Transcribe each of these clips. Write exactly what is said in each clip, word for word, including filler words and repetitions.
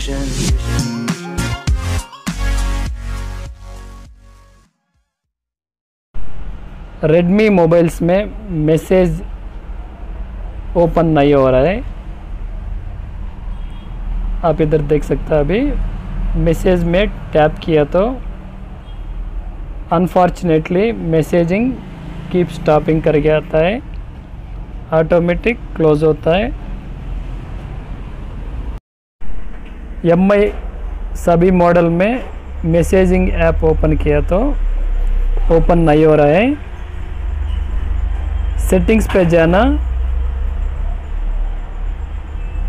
vision. Redmi mobiles में message open नहीं हो रहा है, आप इधर देख सकते हैं। अभी मैसेज में टैप किया तो अनफॉर्चुनेटली मैसेजिंग कीप स्टॉपिंग करके आता है, ऑटोमेटिक क्लोज होता है। एम आई सभी मॉडल में मैसेजिंग ऐप ओपन किया तो ओपन नहीं हो रहा है। सेटिंग्स पे जाना,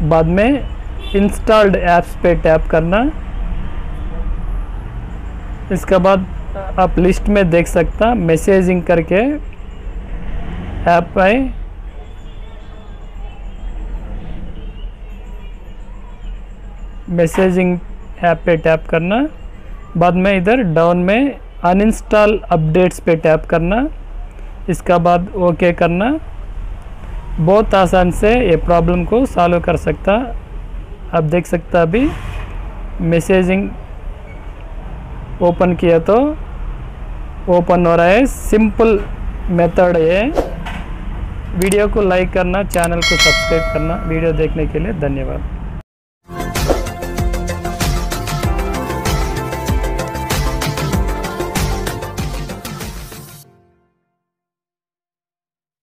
बाद में इंस्टॉल्ड ऐप्स पे टैप करना। इसके बाद आप लिस्ट में देख सकता मैसेजिंग करके ऐप है। मैसेजिंग ऐप पे टैप करना, बाद में इधर डाउन में अनइंस्टॉल अपडेट्स पे टैप करना, इसका बाद ओके करना। बहुत आसान से ये प्रॉब्लम को सॉल्व कर सकता। आप देख सकता अभी मैसेजिंग ओपन किया तो ओपन हो रहा है। सिंपल मेथड है। वीडियो को लाइक करना, चैनल को सब्सक्राइब करना। वीडियो देखने के लिए धन्यवाद।